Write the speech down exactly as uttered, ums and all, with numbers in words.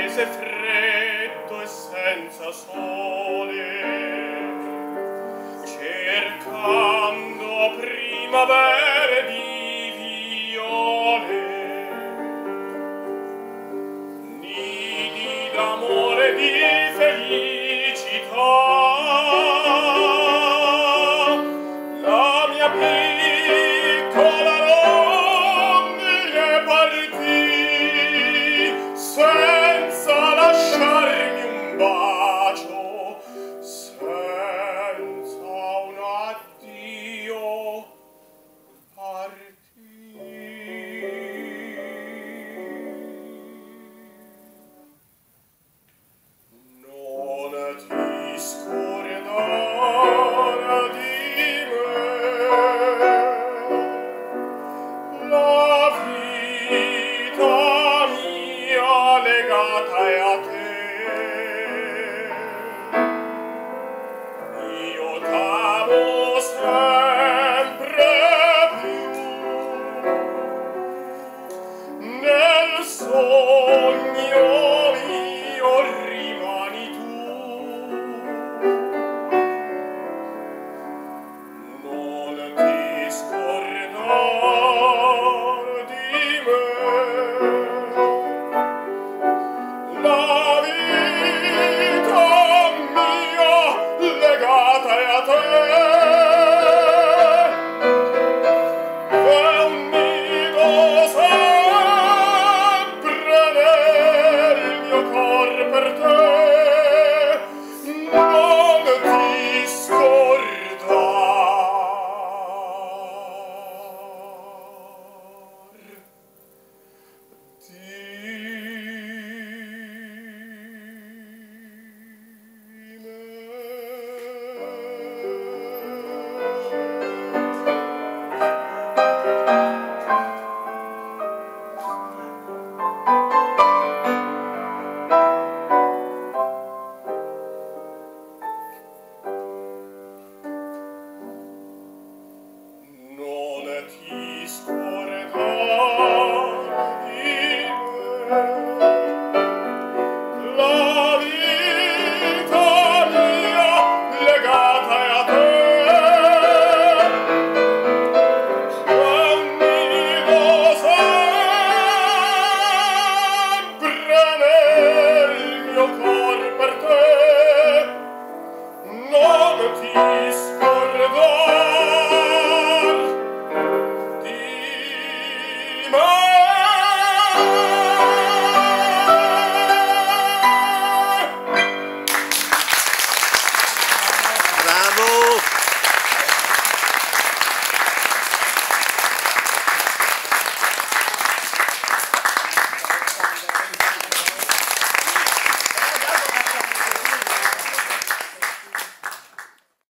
paese freddo e senza sole, cercando primavere di viole, nidi d'amore e di felicità. Oh!